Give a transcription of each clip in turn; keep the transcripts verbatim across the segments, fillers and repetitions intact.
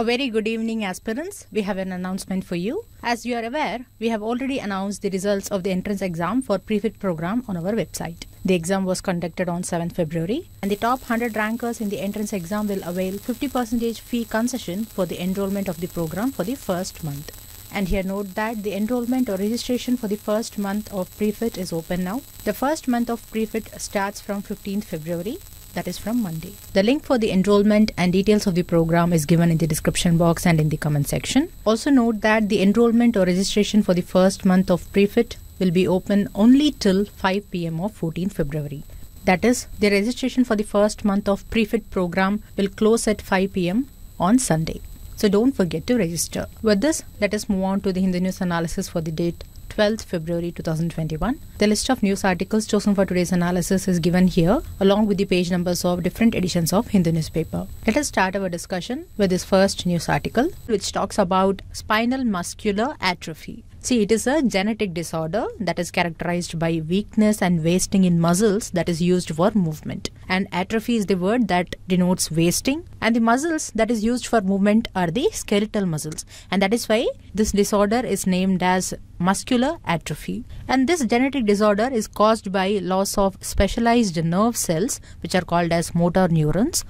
A very good evening, aspirants. We have an announcement for you. As you are aware, we have already announced the results of the entrance exam for PreFit program on our website. The exam was conducted on seventh February, and the top one hundred rankers in the entrance exam will avail fifty percent fee concession for the enrollment of the program for the first month. And here note that the enrollment or registration for the first month of PreFit is open now. The first month of PreFit starts from fifteenth February. That is from Monday. The link for the enrollment and details of the program is given in the description box and in the comment section. Also note that the enrollment or registration for the first month of PreFit will be open only till five p m of fourteenth February. That is, the registration for the first month of PreFit program will close at five p m on Sunday. So don't forget to register. With this, let us move on to the Hindu news analysis for the date twelfth February two thousand twenty-one. The list of news articles chosen for today's analysis is given here along with the page numbers of different editions of Hindu newspaper. Let us start our discussion with this first news article, which talks about spinal muscular atrophy. See, it is a genetic disorder that is characterized by weakness and wasting in muscles that is used for movement. And atrophy is the word that denotes wasting. And the muscles that is used for movement are the skeletal muscles. And that is why this disorder is named as muscular atrophy. And this genetic disorder is caused by loss of specialized nerve cells, which are called as motor neurons.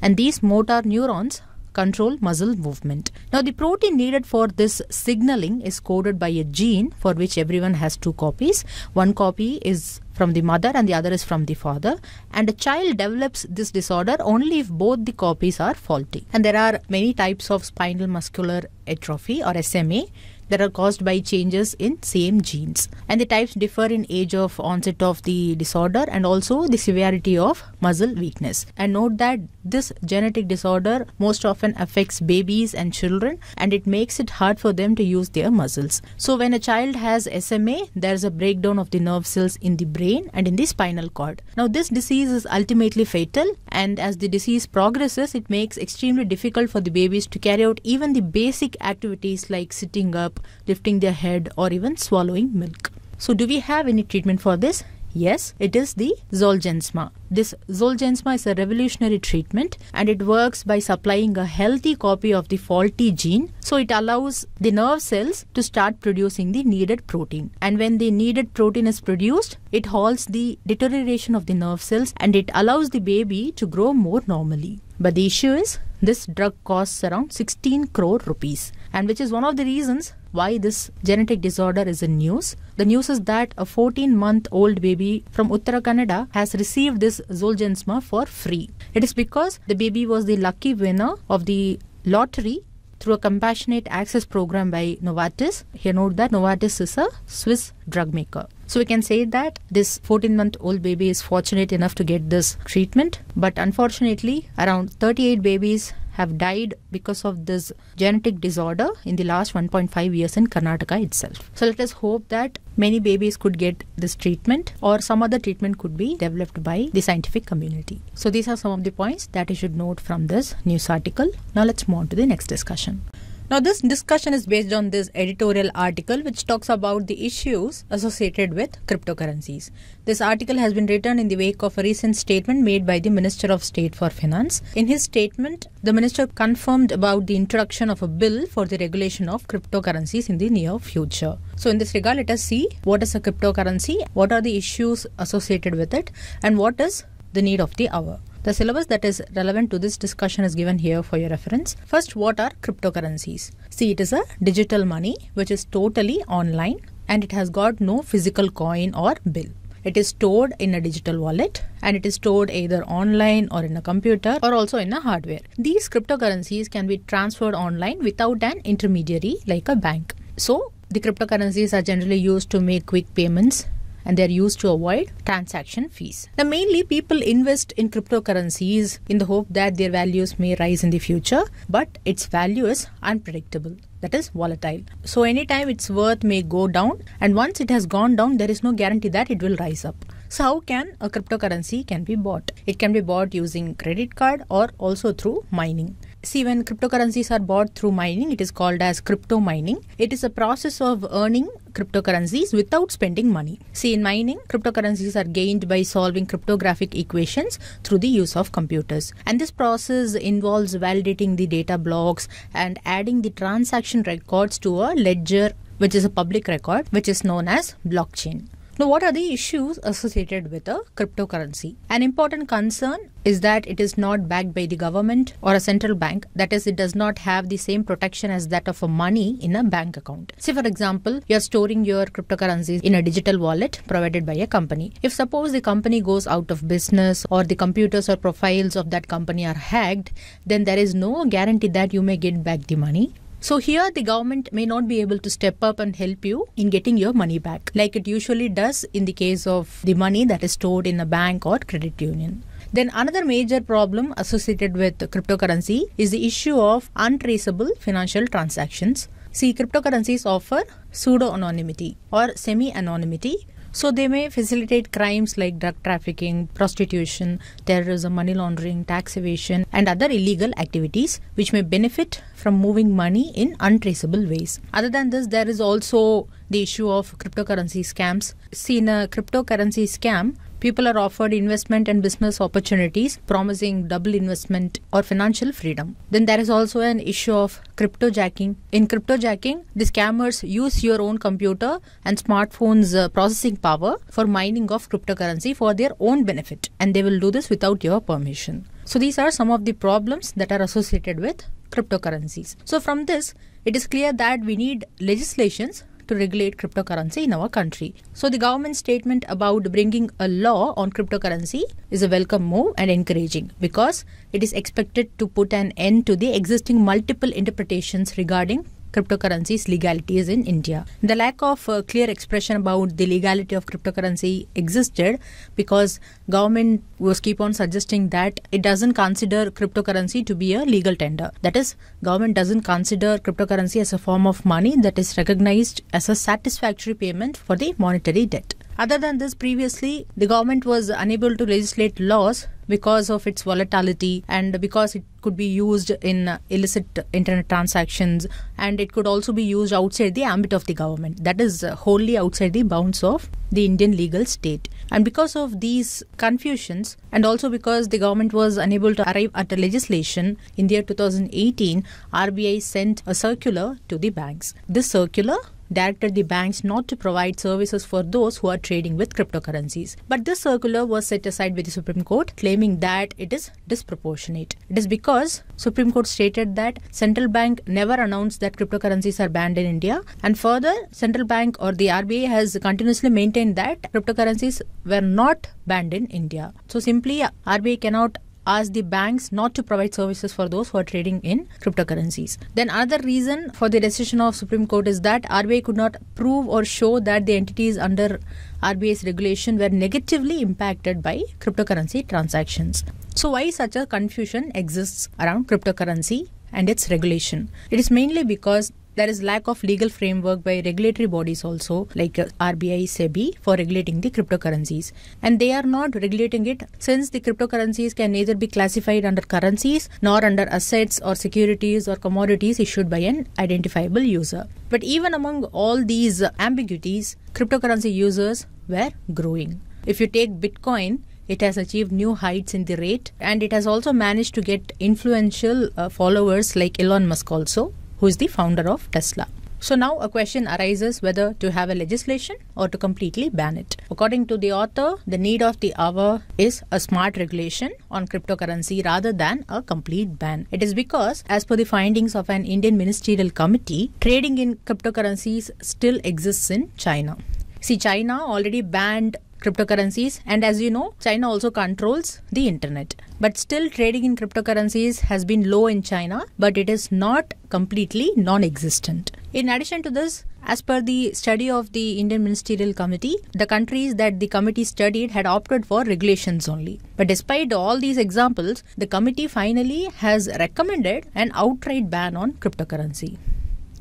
And these motor neurons control muscle movement. Now, the protein needed for this signaling is coded by a gene for which everyone has two copies. One copy is from the mother and the other is from the father, and a child develops this disorder only if both the copies are faulty. And there are many types of spinal muscular atrophy or S M A that are caused by changes in same genes, and the types differ in age of onset of the disorder and also the severity of muscle weakness. And note that this genetic disorder most often affects babies and children, and it makes it hard for them to use their muscles. So when a child has S M A, there is a breakdown of the nerve cells in the brain and in the spinal cord. Now this disease is ultimately fatal, and as the disease progresses, it makes extremely difficult for the babies to carry out even the basic activities like sitting up, lifting their head, or even swallowing milk. So do we have any treatment for this? Yes, it is the Zolgensma. This Zolgensma is a revolutionary treatment, and it works by supplying a healthy copy of the faulty gene. So it allows the nerve cells to start producing the needed protein. And when the needed protein is produced, it halts the deterioration of the nerve cells, and it allows the baby to grow more normally. But the issue is, this drug costs around sixteen crore rupees, and which is one of the reasons why this genetic disorder is in news. The news is that a fourteen month old baby from Uttarakhand has received this Zolgensma for free. It is because the baby was the lucky winner of the lottery through a compassionate access program by Novartis. Here note that Novartis is a Swiss drug maker. So we can say that this fourteen month old baby is fortunate enough to get this treatment. But unfortunately, around thirty-eight babies have died because of this genetic disorder in the last one point five years in Karnataka itself. So let us hope that many babies could get this treatment, or some other treatment could be developed by the scientific community. So these are some of the points that you should note from this news article. Now let's move on to the next discussion. Now this discussion is based on this editorial article, which talks about the issues associated with cryptocurrencies. This article has been written in the wake of a recent statement made by the Minister of State for Finance. In his statement, the minister confirmed about the introduction of a bill for the regulation of cryptocurrencies in the near future. So in this regard, let us see what is a cryptocurrency, what are the issues associated with it, and what is the need of the hour. The syllabus that is relevant to this discussion is given here for your reference. First, what are cryptocurrencies? See, it is a digital money which is totally online, and it has got no physical coin or bill. It is stored in a digital wallet, and it is stored either online or in a computer or also in a hardware. These cryptocurrencies can be transferred online without an intermediary like a bank. So the cryptocurrencies are generally used to make quick payments, and they are used to avoid transaction fees. Now, mainly people invest in cryptocurrencies in the hope that their values may rise in the future, but its value is unpredictable, that is volatile. So anytime its worth may go down, and once it has gone down, there is no guarantee that it will rise up. So how can a cryptocurrency can be bought? It can be bought using credit card or also through mining. See, when cryptocurrencies are bought through mining, it is called as crypto mining. It is a process of earning cryptocurrencies without spending money. See, in mining, cryptocurrencies are gained by solving cryptographic equations through the use of computers. And this process involves validating the data blocks and adding the transaction records to a ledger, which is a public record, which is known as blockchain. Now, what are the issues associated with a cryptocurrency? An important concern is that it is not backed by the government or a central bank. That is, it does not have the same protection as that of a money in a bank account. Say, for example, you are storing your cryptocurrencies in a digital wallet provided by a company. If suppose the company goes out of business or the computers or profiles of that company are hacked, then there is no guarantee that you may get back the money. So here the government may not be able to step up and help you in getting your money back, like it usually does in the case of the money that is stored in a bank or credit union. Then another major problem associated with cryptocurrency is the issue of untraceable financial transactions. See, cryptocurrencies offer pseudo-anonymity or semi-anonymity. So they may facilitate crimes like drug trafficking, prostitution, terrorism, money laundering, tax evasion, and other illegal activities which may benefit from moving money in untraceable ways. Other than this, there is also the issue of cryptocurrency scams. See, in a cryptocurrency scam, people are offered investment and business opportunities, promising double investment or financial freedom. Then there is also an issue of cryptojacking. In cryptojacking, the scammers use your own computer and smartphone's uh, processing power for mining of cryptocurrency for their own benefit, and they will do this without your permission. So these are some of the problems that are associated with cryptocurrencies. So from this, it is clear that we need legislations to regulate cryptocurrency in our country. So the government statement about bringing a law on cryptocurrency is a welcome move and encouraging, because it is expected to put an end to the existing multiple interpretations regarding cryptocurrency's legalities in India. The lack of uh, clear expression about the legality of cryptocurrency existed because government was keep on suggesting that it doesn't consider cryptocurrency to be a legal tender. That is, government doesn't consider cryptocurrency as a form of money that is recognized as a satisfactory payment for the monetary debt. Other than this, previously, the government was unable to legislate laws because of its volatility and because it could be used in illicit internet transactions, and it could also be used outside the ambit of the government. That is wholly outside the bounds of the Indian legal state. And because of these confusions, and also because the government was unable to arrive at a legislation, in the year two thousand eighteen, R B I sent a circular to the banks. This circular directed the banks not to provide services for those who are trading with cryptocurrencies. But this circular was set aside by the Supreme Court, claiming that it is disproportionate. It is because Supreme Court stated that central bank never announced that cryptocurrencies are banned in India, and further, central bank or the R B I has continuously maintained that cryptocurrencies were not banned in India. So simply, R B I cannot ask the banks not to provide services for those who are trading in cryptocurrencies. Then another reason for the decision of Supreme Court is that R B I could not prove or show that the entities under R B I's regulation were negatively impacted by cryptocurrency transactions. So why such a confusion exists around cryptocurrency and its regulation? It is mainly because there is lack of legal framework by regulatory bodies also, like R B I, SEBI, for regulating the cryptocurrencies. And they are not regulating it, since the cryptocurrencies can neither be classified under currencies nor under assets or securities or commodities issued by an identifiable user. But even among all these ambiguities, cryptocurrency users were growing. If you take Bitcoin, it has achieved new heights in the rate, and it has also managed to get influential uh, followers like Elon Musk also, who is the founder of Tesla. So now a question arises whether to have a legislation or to completely ban it. According to the author, the need of the hour is a smart regulation on cryptocurrency rather than a complete ban. It is because, as per the findings of an Indian ministerial committee, trading in cryptocurrencies still exists in China. See, China already banned cryptocurrencies, and as you know, China also controls the internet. But still, trading in cryptocurrencies has been low in China, but it is not completely non-existent. In addition to this, as per the study of the Indian Ministerial Committee, the countries that the committee studied had opted for regulations only. But despite all these examples, the committee finally has recommended an outright ban on cryptocurrency.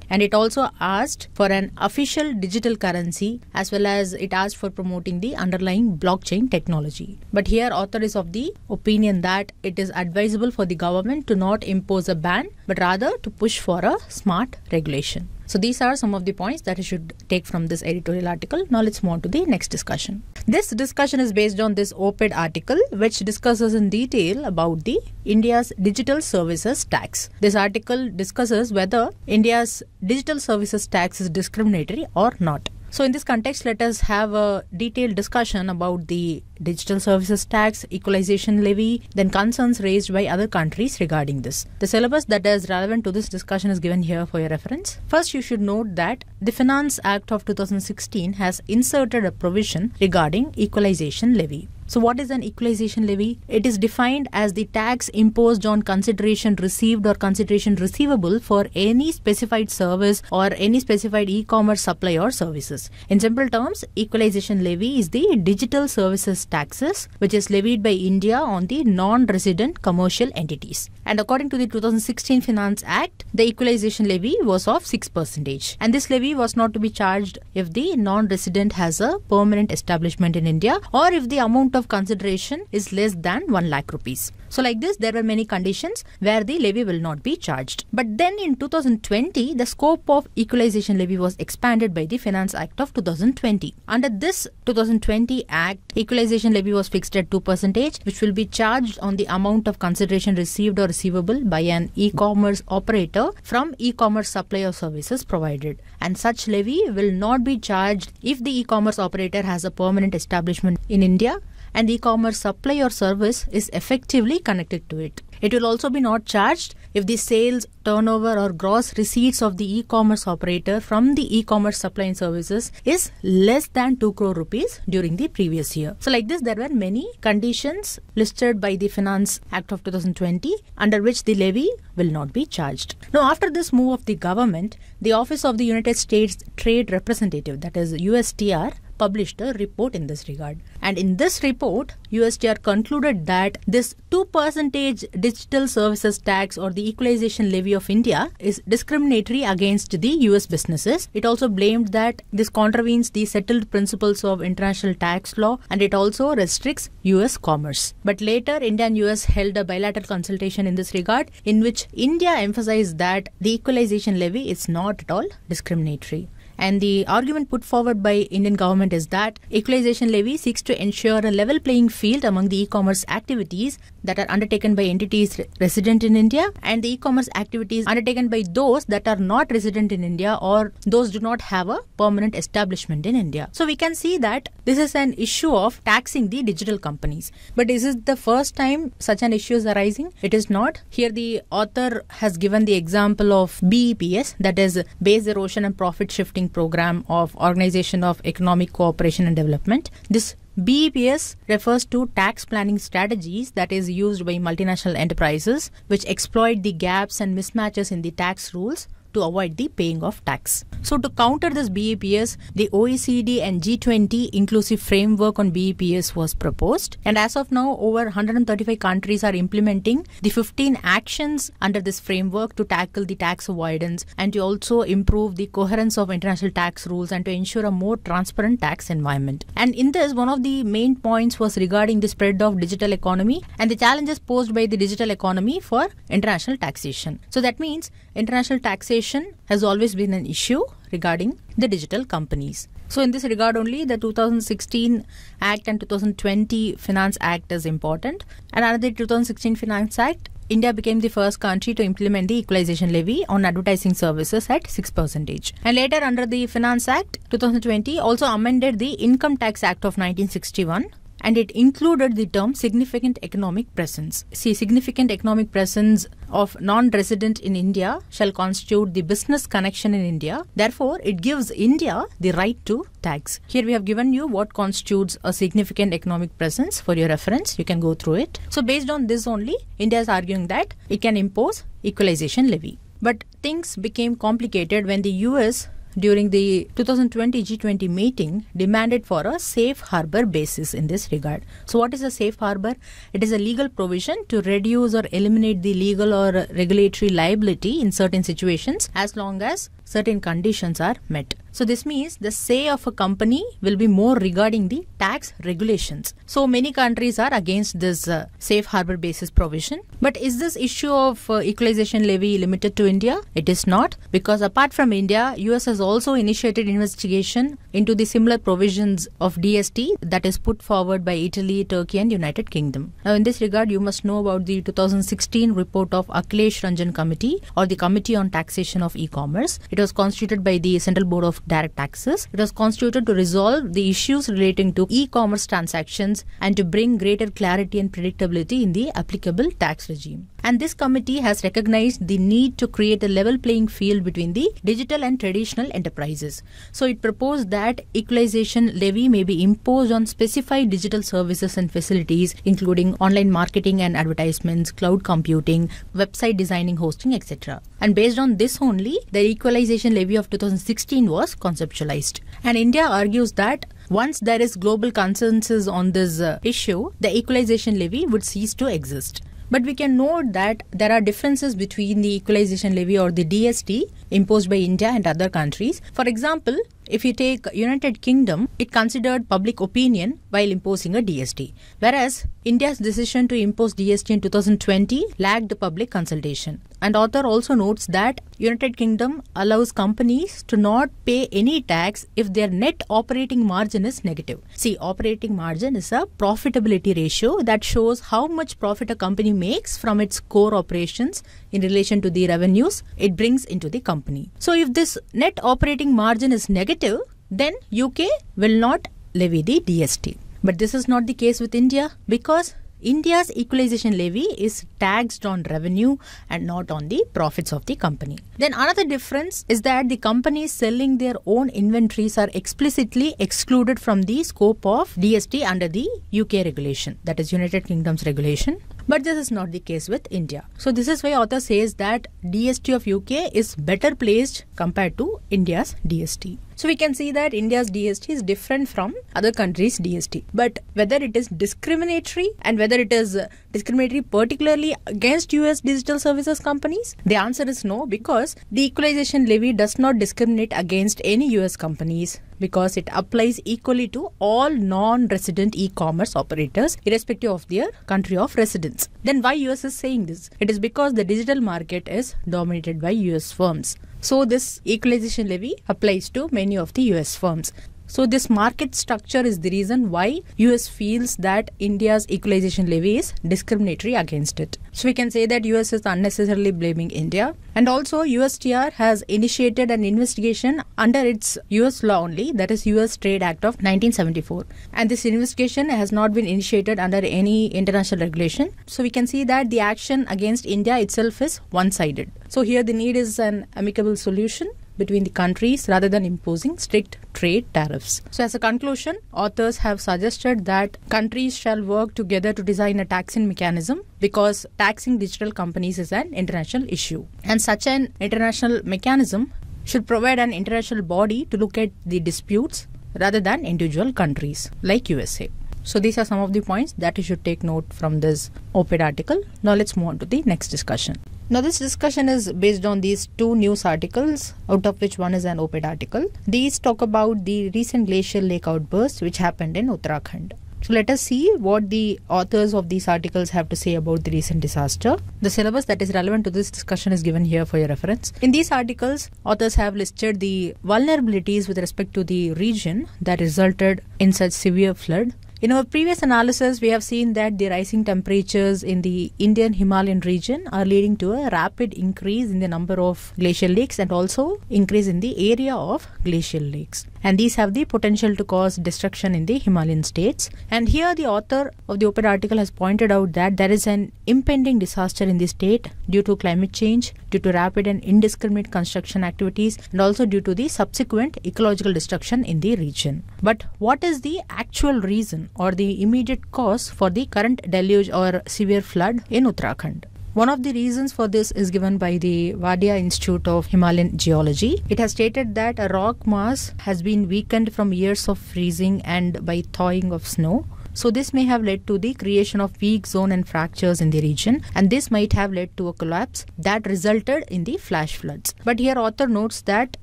And it also asked for an official digital currency, as well as it asked for promoting the underlying blockchain technology. But here author is of the opinion that it is advisable for the government to not impose a ban, but rather to push for a smart regulation. So these are some of the points that you should take from this editorial article. Now let's move on to the next discussion. This discussion is based on this op-ed article, which discusses in detail about the India's Digital Services Tax. This article discusses whether India's Digital Services Tax is discriminatory or not. So in this context, let us have a detailed discussion about the Digital Services Tax, Equalisation Levy, then concerns raised by other countries regarding this. The syllabus that is relevant to this discussion is given here for your reference. First, you should note that the Finance Act of two thousand sixteen has inserted a provision regarding Equalisation Levy. So what is an equalization levy? It is defined as the tax imposed on consideration received or consideration receivable for any specified service or any specified e-commerce supply or services. In simple terms, equalization levy is the digital services taxes which is levied by India on the non-resident commercial entities. And according to the two thousand sixteen Finance Act, the equalization levy was of six percent. And this levy was not to be charged if the non-resident has a permanent establishment in India or if the amount of consideration is less than one lakh rupees. So like this, there were many conditions where the levy will not be charged. But then in two thousand twenty, the scope of equalization levy was expanded by the Finance Act of two thousand twenty. Under this two thousand twenty Act, equalization levy was fixed at two percent, which will be charged on the amount of consideration received or receivable by an e-commerce operator from e-commerce supply or services provided. And such levy will not be charged if the e-commerce operator has a permanent establishment in India and the e-commerce supply or service is effectively connected to it. It will also be not charged if the sales, turnover or gross receipts of the e-commerce operator from the e-commerce supply and services is less than two crore rupees during the previous year. So like this, there were many conditions listed by the Finance Act of two thousand twenty under which the levy will not be charged. Now after this move of the government, the Office of the United States Trade Representative, that is U S T R, published a report in this regard. And in this report, U S T R concluded that this two percent digital services tax or the equalization levy of India is discriminatory against the U S businesses. It also blamed that this contravenes the settled principles of international tax law and it also restricts U S commerce. But later, India and U S held a bilateral consultation in this regard in which India emphasized that the equalization levy is not at all discriminatory. And the argument put forward by Indian government is that equalization levy seeks to ensure a level playing field among the e-commerce activities that are undertaken by entities resident in India and the e-commerce activities undertaken by those that are not resident in India or those do not have a permanent establishment in India. So we can see that this is an issue of taxing the digital companies. But is this the first time such an issue is arising? It is not. Here the author has given the example of B E P S, that is Base Erosion and Profit Shifting Program of Organization of Economic Cooperation and Development. This B E P S refers to tax planning strategies that is used by multinational enterprises which exploit the gaps and mismatches in the tax rules to avoid the paying of tax. So to counter this B E P S, the O E C D and G twenty inclusive framework on B E P S was proposed. And as of now, over one hundred thirty-five countries are implementing the fifteen actions under this framework to tackle the tax avoidance and to also improve the coherence of international tax rules and to ensure a more transparent tax environment. And in this, one of the main points was regarding the spread of digital economy and the challenges posed by the digital economy for international taxation. So that means international taxation has always been an issue regarding the digital companies. So in this regard only, the two thousand sixteen Act and two thousand twenty Finance Act is important. And under the two thousand sixteen Finance Act, India became the first country to implement the equalization levy on advertising services at six percent. And later, under the Finance Act two thousand twenty, also amended the Income Tax Act of nineteen sixty-one. And it included the term significant economic presence. See, significant economic presence of non-resident in India shall constitute the business connection in India. Therefore, it gives India the right to tax. Here we have given you what constitutes a significant economic presence for your reference. You can go through it. So based on this only, India is arguing that it can impose equalization levy. But things became complicated when the U S during the twenty twenty G twenty meeting demanded for a safe harbor basis in this regard. So what is a safe harbor? It is a legal provision to reduce or eliminate the legal or regulatory liability in certain situations as long as certain conditions are met. So this means the say of a company will be more regarding the tax regulations. So many countries are against this uh, safe harbor basis provision. But is this issue of uh, equalization levy limited to India? It is not, because apart from India, U S has also initiated investigation into the similar provisions of D S T that is put forward by Italy, Turkey and United Kingdom. Now in this regard, you must know about the two thousand sixteen report of Akhilesh Ranjan Committee, or the Committee on Taxation of E-Commerce. It was constituted by the Central Board of Direct Taxes. It was constituted to resolve the issues relating to e-commerce transactions and to bring greater clarity and predictability in the applicable tax regime. And this committee has recognized the need to create a level playing field between the digital and traditional enterprises. So it proposed that equalization levy may be imposed on specified digital services and facilities, including online marketing and advertisements, cloud computing, website designing, hosting, et cetera. And based on this only, the equalization levy of two thousand sixteen was conceptualized. And India argues that once there is global consensus on this uh, issue, the equalization levy would cease to exist. But we can note that there are differences between the equalization levy or the D S T imposed by India and other countries. For example, if you take United Kingdom, it considered public opinion while imposing a D S T, whereas India's decision to impose D S T in two thousand twenty lacked public consultation. And author also notes that United Kingdom allows companies to not pay any tax if their net operating margin is negative. See, operating margin is a profitability ratio that shows how much profit a company makes from its core operations in relation to the revenues it brings into the company. So if this net operating margin is negative, then U K will not levy the D S T. But this is not the case with India, because India's equalization levy is taxed on revenue and not on the profits of the company. Then another difference is that the companies selling their own inventories are explicitly excluded from the scope of D S T under the U K regulation, that is United Kingdom's regulation. But this is not the case with India. So this is why author says that D S T of U K is better placed compared to India's D S T. So we can see that India's D S T is different from other countries' D S T. But whether it is discriminatory and whether it is discriminatory particularly against U S digital services companies, the answer is no, because the equalization levy does not discriminate against any U S companies, because it applies equally to all non-resident e-commerce operators irrespective of their country of residence. Then why U S is saying this? It is because the digital market is dominated by U S firms. So this equalization levy applies to many of the U S firms. So this market structure is the reason why U S feels that India's equalization levy is discriminatory against it. So we can say that U S is unnecessarily blaming India. And also U S T R has initiated an investigation under its U S law only, that is U S Trade Act of nineteen seventy-four. And this investigation has not been initiated under any international regulation. So we can see that the action against India itself is one-sided. So here the need is an amicable solution between the countries rather than imposing strict trade tariffs. So as a conclusion, authors have suggested that countries shall work together to design a taxation mechanism, because taxing digital companies is an international issue. And such an international mechanism should provide an international body to look at the disputes rather than individual countries like U S A. So these are some of the points that you should take note from this op-ed article. Now let's move on to the next discussion. Now this discussion is based on these two news articles, out of which one is an op-ed article. These talk about the recent glacial lake outburst which happened in Uttarakhand. So let us see what the authors of these articles have to say about the recent disaster. The syllabus that is relevant to this discussion is given here for your reference. In these articles, authors have listed the vulnerabilities with respect to the region that resulted in such severe flood. In our previous analysis, we have seen that the rising temperatures in the Indian Himalayan region are leading to a rapid increase in the number of glacial lakes and also increase in the area of glacial lakes. And these have the potential to cause destruction in the Himalayan states. And here the author of the op-ed article has pointed out that there is an impending disaster in the state due to climate change, due to rapid and indiscriminate construction activities, and also due to the subsequent ecological destruction in the region. But what is the actual reason or the immediate cause for the current deluge or severe flood in Uttarakhand? One of the reasons for this is given by the Wadia Institute of Himalayan Geology. It has stated that a rock mass has been weakened from years of freezing and by thawing of snow. So this may have led to the creation of weak zone and fractures in the region, and this might have led to a collapse that resulted in the flash floods. But here author notes that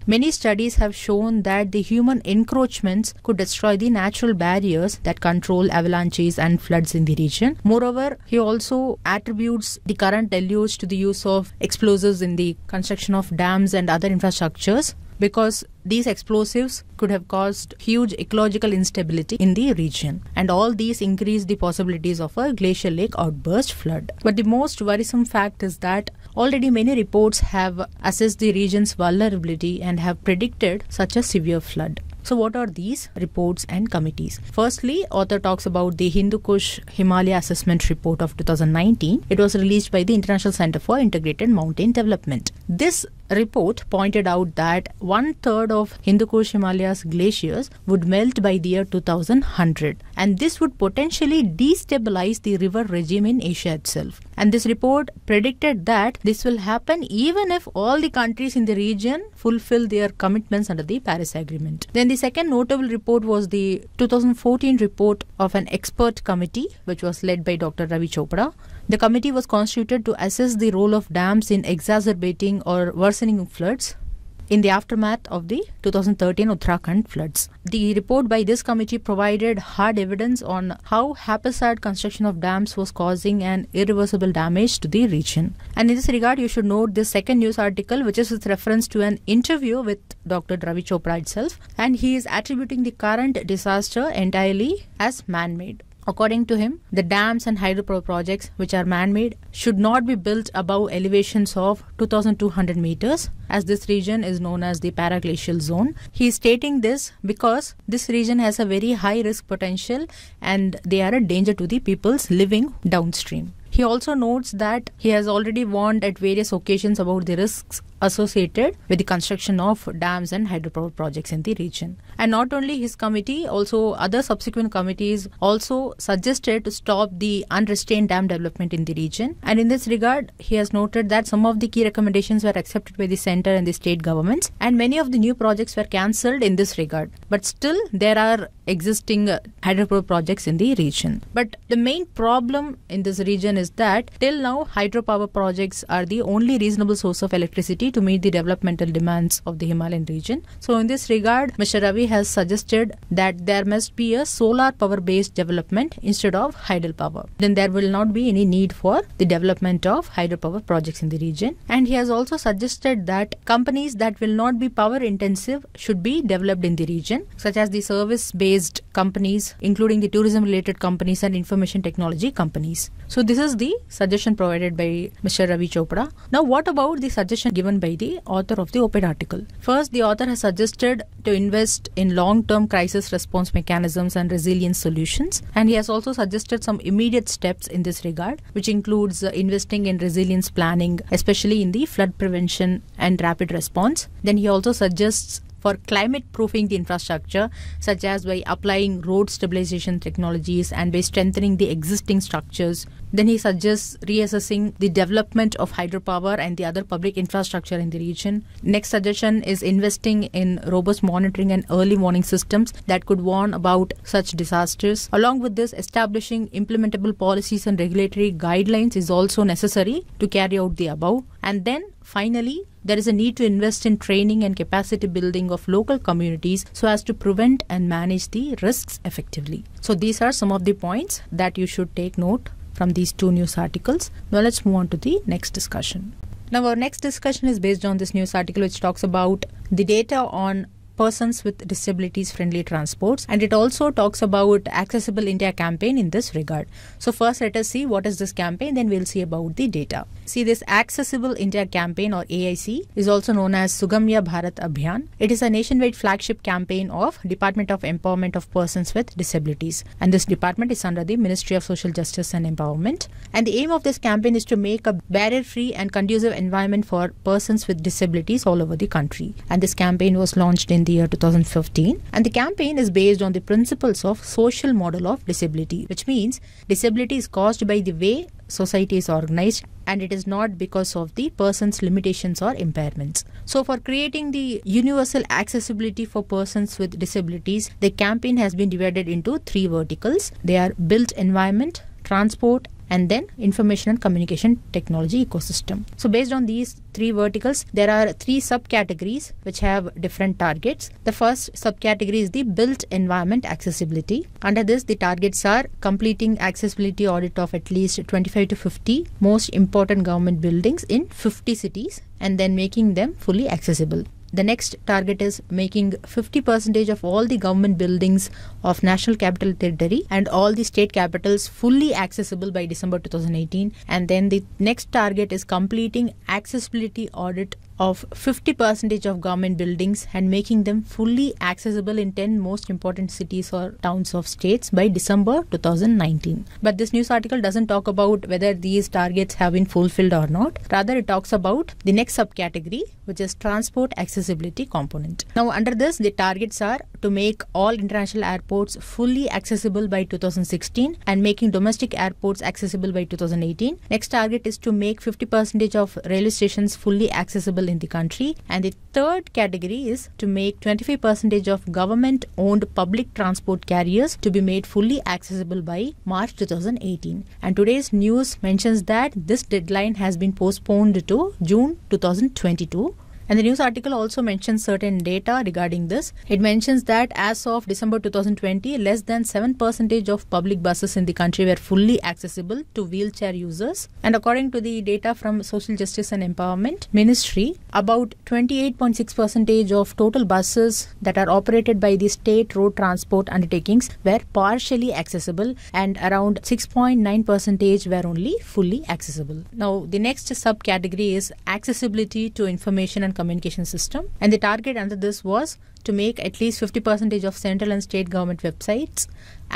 many studies have shown that the human encroachments could destroy the natural barriers that control avalanches and floods in the region. Moreover, he also attributes the current deluge to the use of explosives in the construction of dams and other infrastructures, because these explosives could have caused huge ecological instability in the region, and all these increase the possibilities of a glacial lake outburst flood. But the most worrisome fact is that already many reports have assessed the region's vulnerability and have predicted such a severe flood. So what are these reports and committees? Firstly, author talks about the Hindu Kush Himalaya Assessment Report of two thousand nineteen. It was released by the International Center for Integrated Mountain Development. This report pointed out that one-third of Hindu Kush Himalaya's glaciers would melt by the year two thousand one hundred, and this would potentially destabilize the river regime in Asia itself. And this report predicted that this will happen even if all the countries in the region fulfill their commitments under the Paris Agreement. Then the second notable report was the two thousand fourteen report of an expert committee, which was led by Doctor Ravi Chopra. The committee was constituted to assess the role of dams in exacerbating or worsening floods in the aftermath of the two thousand thirteen Uttarakhand floods. The report by this committee provided hard evidence on how haphazard construction of dams was causing an irreversible damage to the region. And in this regard, you should note this second news article, which is with reference to an interview with Doctor Ravi Chopra itself, and he is attributing the current disaster entirely as man-made. According to him, the dams and hydropower projects which are man-made should not be built above elevations of two thousand two hundred meters, as this region is known as the paraglacial zone. He is stating this because this region has a very high risk potential and they are a danger to the peoples living downstream. He also notes that he has already warned at various occasions about the risks associated with the construction of dams and hydropower projects in the region. And not only his committee, also other subsequent committees also suggested to stop the unrestrained dam development in the region. And in this regard, he has noted that some of the key recommendations were accepted by the center and the state governments, and many of the new projects were cancelled in this regard. But still, there are existing hydropower projects in the region. But the main problem in this region is that till now, hydropower projects are the only reasonable source of electricity to meet the developmental demands of the Himalayan region. So in this regard, Mister Ravi has suggested that there must be a solar power based development instead of hydel power. Then there will not be any need for the development of hydropower projects in the region. And he has also suggested that companies that will not be power intensive should be developed in the region, such as the service based companies, including the tourism related companies and information technology companies. So this is the suggestion provided by Mister Ravi Chopra. Now what about the suggestion given by the author of the op-ed article? First, the author has suggested to invest in long-term crisis response mechanisms and resilience solutions, and he has also suggested some immediate steps in this regard, which includes uh, investing in resilience planning, especially in the flood prevention and rapid response. Then he also suggests for climate-proofing the infrastructure, such as by applying road stabilization technologies and by strengthening the existing structures. Then he suggests reassessing the development of hydropower and the other public infrastructure in the region. Next suggestion is investing in robust monitoring and early warning systems that could warn about such disasters. Along with this, establishing implementable policies and regulatory guidelines is also necessary to carry out the above. And then finally, there is a need to invest in training and capacity building of local communities so as to prevent and manage the risks effectively. So these are some of the points that you should take note from these two news articles. Now let's move on to the next discussion. Now our next discussion is based on this news article, which talks about the data on persons with disabilities friendly transports, and it also talks about Accessible India campaign in this regard. So first let us see what is this campaign, then we'll see about the data. See, this Accessible India campaign, or A I C, is also known as Sugamya Bharat Abhiyan. It is a nationwide flagship campaign of Department of Empowerment of Persons with Disabilities, and this department is under the Ministry of Social Justice and Empowerment. And the aim of this campaign is to make a barrier-free and conducive environment for persons with disabilities all over the country. And this campaign was launched in the year two thousand fifteen, and the campaign is based on the principles of social model of disability, which means disability is caused by the way society is organized, and it is not because of the person's limitations or impairments. So for creating the universal accessibility for persons with disabilities, the campaign has been divided into three verticals. They are built environment, transport, and then information and communication technology ecosystem. So based on these three verticals, there are three subcategories which have different targets. The first subcategory is the built environment accessibility. Under this, the targets are completing accessibility audit of at least twenty-five to fifty most important government buildings in fifty cities and then making them fully accessible. The next target is making fifty percent of all the government buildings of National Capital Territory and all the state capitals fully accessible by December two thousand eighteen. And then the next target is completing accessibility audit of fifty percent of government buildings and making them fully accessible in ten most important cities or towns of states by December two thousand nineteen. But this news article doesn't talk about whether these targets have been fulfilled or not. Rather, it talks about the next subcategory, which is transport accessibility component. Now, under this, the targets are to make all international airports fully accessible by two thousand sixteen and making domestic airports accessible by two thousand eighteen. Next target is to make fifty percent of railway stations fully accessible in the country. And the third category is to make twenty-five percent of government-owned public transport carriers to be made fully accessible by March two thousand eighteen. And today's news mentions that this deadline has been postponed to June two thousand twenty-two. And the news article also mentions certain data regarding this. It mentions that as of December two thousand twenty, less than seven percent of public buses in the country were fully accessible to wheelchair users. And according to the data from Social Justice and Empowerment Ministry, about twenty-eight point six percent of total buses that are operated by the state road transport undertakings were partially accessible and around six point nine percent were only fully accessible. Now, the next subcategory is accessibility to information and communication system, and the target under this was to make at least fifty percent of central and state government websites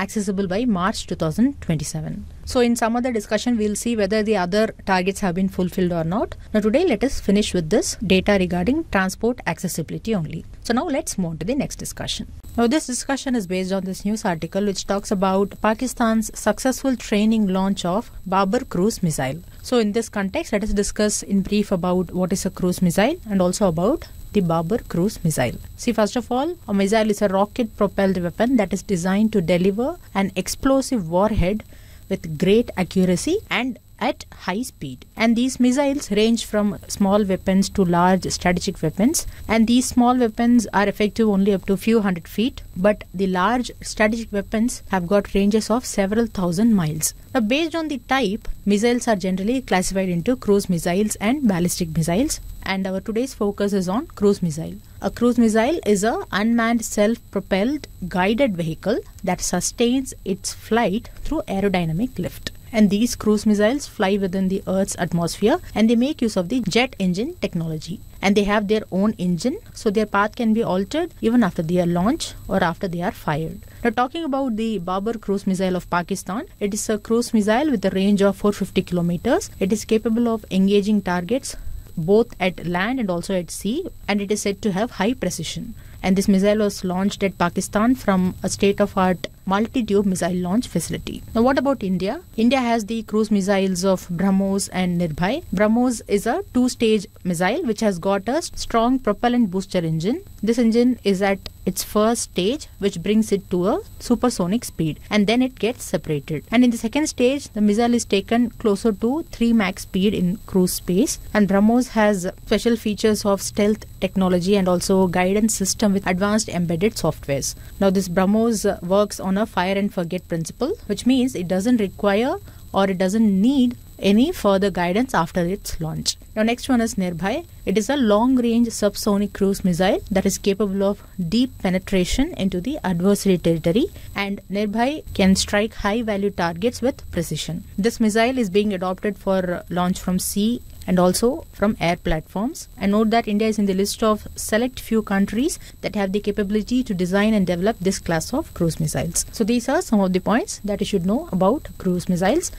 accessible by March two thousand twenty-seven. So in some other discussion, we'll see whether the other targets have been fulfilled or not. Now today, let us finish with this data regarding transport accessibility only. So now let's move on to the next discussion. Now this discussion is based on this news article which talks about Pakistan's successful training launch of Babur cruise missile. So in this context, let us discuss in brief about what is a cruise missile and also about the Babur cruise missile. See, first of all, a missile is a rocket-propelled weapon that is designed to deliver an explosive warhead with great accuracy and at high speed. And these missiles range from small weapons to large strategic weapons. And these small weapons are effective only up to a few hundred feet. But the large strategic weapons have got ranges of several thousand miles. Now, based on the type, missiles are generally classified into cruise missiles and ballistic missiles. And our today's focus is on cruise missile. A cruise missile is an unmanned self-propelled guided vehicle that sustains its flight through aerodynamic lift. And these cruise missiles fly within the Earth's atmosphere and they make use of the jet engine technology. And they have their own engine, so their path can be altered even after they are launched or after they are fired. Now talking about the Babur cruise missile of Pakistan, it is a cruise missile with a range of four hundred fifty kilometers. It is capable of engaging targets both at land and also at sea, and it is said to have high precision. And this missile was launched at Pakistan from a state-of-art multi-tube missile launch facility. Now what about India? India has the cruise missiles of Brahmos and Nirbhay. Brahmos is a two-stage missile which has got a strong propellant booster engine. This engine is at its first stage, which brings it to a supersonic speed, and then it gets separated. And in the second stage, the missile is taken closer to three Mach speed in cruise space. And Brahmos has special features of stealth technology and also guidance system with advanced embedded softwares. Now this Brahmos works on a fire and forget principle, which means it doesn't require or it doesn't need any further guidance after its launch. Now next one is Nirbhay. It is a long-range subsonic cruise missile that is capable of deep penetration into the adversary territory, and Nirbhay can strike high-value targets with precision. This missile is being adopted for launch from sea and also from air platforms. And note that India is in the list of select few countries that have the capability to design and develop this class of cruise missiles. So these are some of the points that you should know about cruise missiles.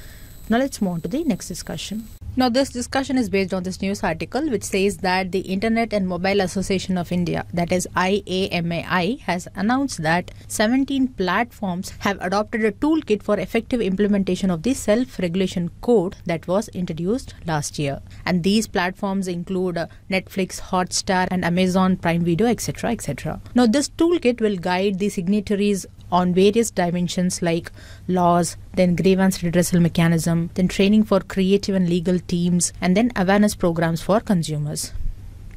Now let's move on to the next discussion. Now, this discussion is based on this news article which says that the Internet and Mobile Association of India, that is I A M A I, has announced that seventeen platforms have adopted a toolkit for effective implementation of the self-regulation code that was introduced last year. And these platforms include Netflix, Hotstar and Amazon Prime Video, et cetera, et cetera. Now, this toolkit will guide the signatories on various dimensions like laws, then grievance redressal mechanism, then training for creative and legal teams, and then awareness programs for consumers.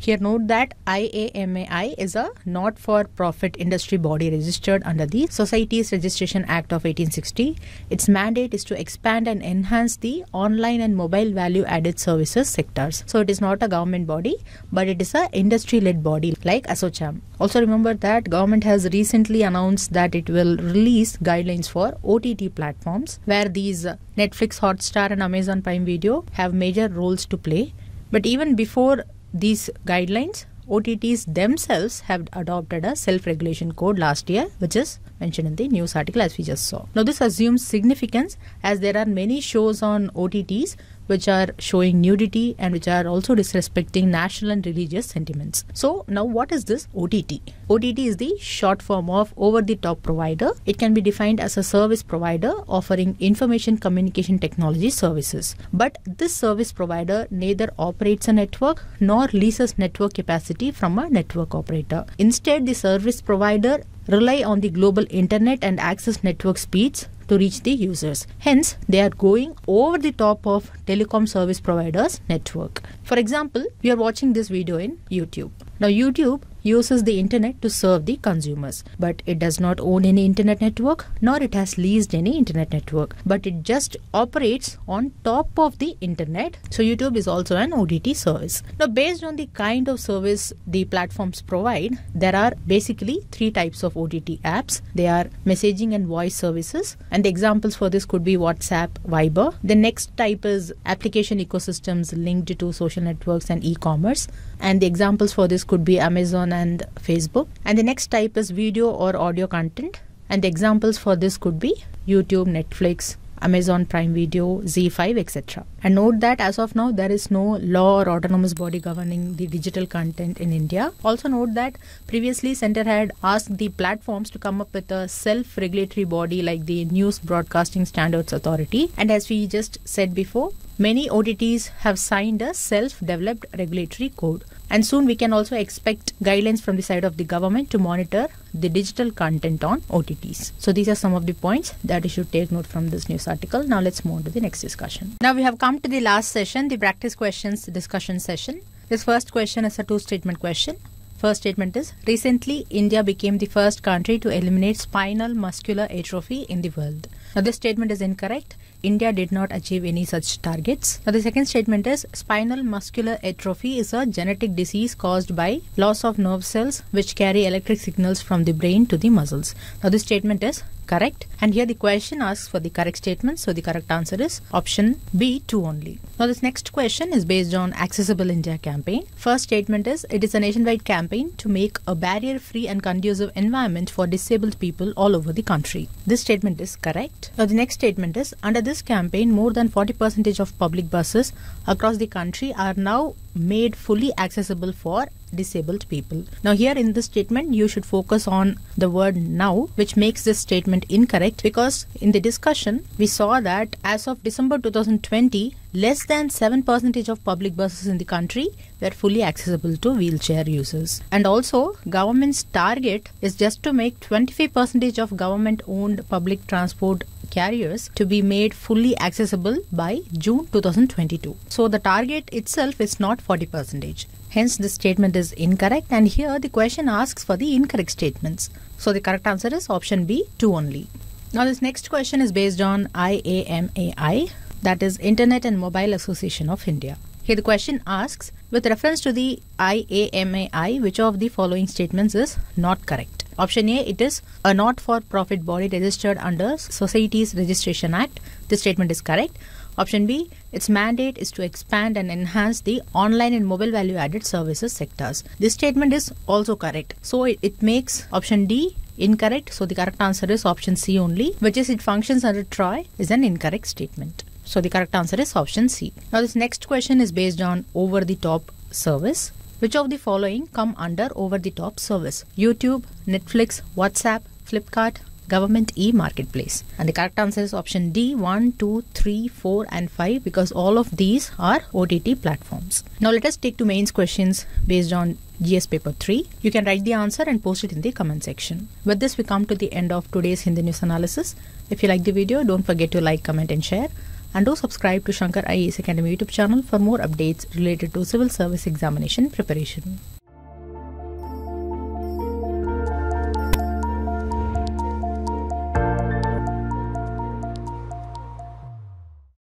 Here note that I A M A I is a not-for-profit industry body registered under the Societies Registration Act of eighteen sixty. Its mandate is to expand and enhance the online and mobile value-added services sectors. So it is not a government body, but it is an industry-led body like Assocham. Also remember that government has recently announced that it will release guidelines for O T T platforms where these Netflix, Hotstar and Amazon Prime Video have major roles to play. But even before these guidelines, O T Ts themselves have adopted a self-regulation code last year, which is mentioned in the news article as we just saw. Now, this assumes significance as there are many shows on O T Ts which are showing nudity and which are also disrespecting national and religious sentiments. So now what is this O T T? O T T is the short form of over-the-top provider. It can be defined as a service provider offering information communication technology services. But this service provider neither operates a network nor leases network capacity from a network operator. Instead, the service provider rely on the global internet and access network speeds to reach the users. Hence, they are going over the top of telecom service providers' network. For example, we are watching this video in YouTube. Now, YouTube uses the internet to serve the consumers, but it does not own any internet network, nor it has leased any internet network, but it just operates on top of the internet. So YouTube is also an O T T service. Now, based on the kind of service the platforms provide, there are basically three types of O T T apps. They are messaging and voice services, and the examples for this could be WhatsApp, Viber. The next type is application ecosystems linked to social networks and e-commerce, and the examples for this could be Amazon and Facebook. And the next type is video or audio content, and the examples for this could be YouTube, Netflix, Amazon Prime Video, Z five, et cetera. And note that as of now, there is no law or autonomous body governing the digital content in India. Also note that previously Centre had asked the platforms to come up with a self-regulatory body like the News Broadcasting Standards Authority. And as we just said before, many O T Ts have signed a self-developed regulatory code. And soon we can also expect guidelines from the side of the government to monitor the digital content on O T Ts. So these are some of the points that you should take note from this news article. Now let's move on to the next discussion. Now we have come to the last session, the practice questions discussion session. This first question is a two-statement question. First statement is, recently India became the first country to eliminate spinal muscular atrophy in the world. Now this statement is incorrect. India did not achieve any such targets. Now the second statement is, spinal muscular atrophy is a genetic disease caused by loss of nerve cells which carry electric signals from the brain to the muscles. Now this statement is correct, and here the question asks for the correct statement, so the correct answer is option B, two only. Now this next question is based on Accessible India campaign. First statement is, it is a nationwide campaign to make a barrier-free and conducive environment for disabled people all over the country. This statement is correct. Now the next statement is, under this campaign, more than forty percent of public buses across the country are now made fully accessible for disabled people. Now here in this statement you should focus on the word now, which makes this statement incorrect, because in the discussion we saw that as of December two thousand twenty, less than seven percent of public buses in the country were fully accessible to wheelchair users. And also government's target is just to make twenty-five percent of government owned public transport carriers to be made fully accessible by June two thousand twenty-two. So the target itself is not forty percent. Hence this statement is incorrect, and here the question asks for the incorrect statements. So the correct answer is option B, two only. Now this next question is based on I A M A I, that is Internet and Mobile Association of India. Here the question asks, with reference to the I A M A I, which of the following statements is not correct? Option A, it is a not-for-profit body registered under Societies Registration Act. This statement is correct. Option B, its mandate is to expand and enhance the online and mobile value-added services sectors. This statement is also correct. So it, it makes option D incorrect. So the correct answer is option C only, which is it functions under TRAI is an incorrect statement. So the correct answer is option C. Now this next question is based on over-the-top service. Which of the following come under over-the-top service? YouTube, Netflix, WhatsApp, Flipkart, Government e-Marketplace. And the correct answer is option D, one, two, three, four and five, because all of these are O T T platforms. Now let us take two mains questions based on G S paper three. You can write the answer and post it in the comment section. With this we come to the end of today's Hindi news analysis. If you like the video, don't forget to like, comment and share. And do subscribe to Shankar I A S Academy YouTube channel for more updates related to civil service examination preparation.